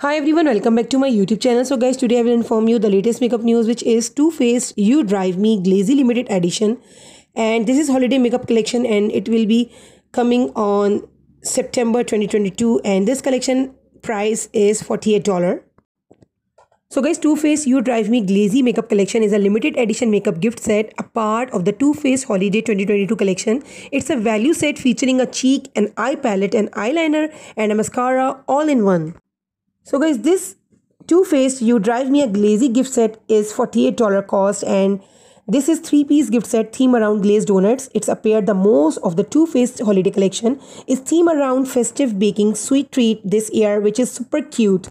Hi everyone, welcome back to my YouTube channel. So guys, today I will inform you the latest makeup news, which is Too Faced You Drive Me Glazy Limited Edition, and this is holiday makeup collection and it will be coming on September 2022, and this collection price is $48. So guys, Too Faced You Drive Me Glazy Makeup Collection is a limited edition makeup gift set, a part of the Too Faced Holiday 2022 collection. It's a value set featuring a cheek, an eye palette, an eyeliner and a mascara all in one. So guys, this Too Faced You Drive Me a Glazy gift set is $48 cost, and this is 3-piece gift set theme around glazed donuts. It's appeared the most of the Too Faced holiday collection is theme around festive baking sweet treat this year, which is super cute.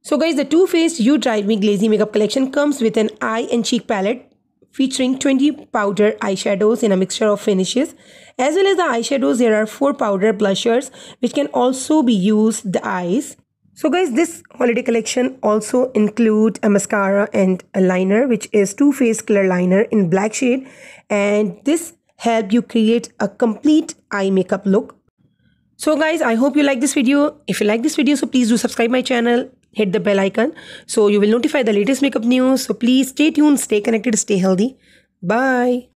So guys, the Too Faced You Drive Me Glazy makeup collection comes with an eye and cheek palette featuring 20 powder eyeshadows in a mixture of finishes. As well as the eyeshadows, there are 4 powder blushers which can also be used the eyes. So guys, this holiday collection also includes a mascara and a liner, which is Too Faced Color Liner in black shade, and this helps you create a complete eye makeup look. So guys, I hope you like this video. If you like this video, so please do subscribe my channel, hit the bell icon, so you will notify the latest makeup news. So please stay tuned, stay connected, stay healthy. Bye.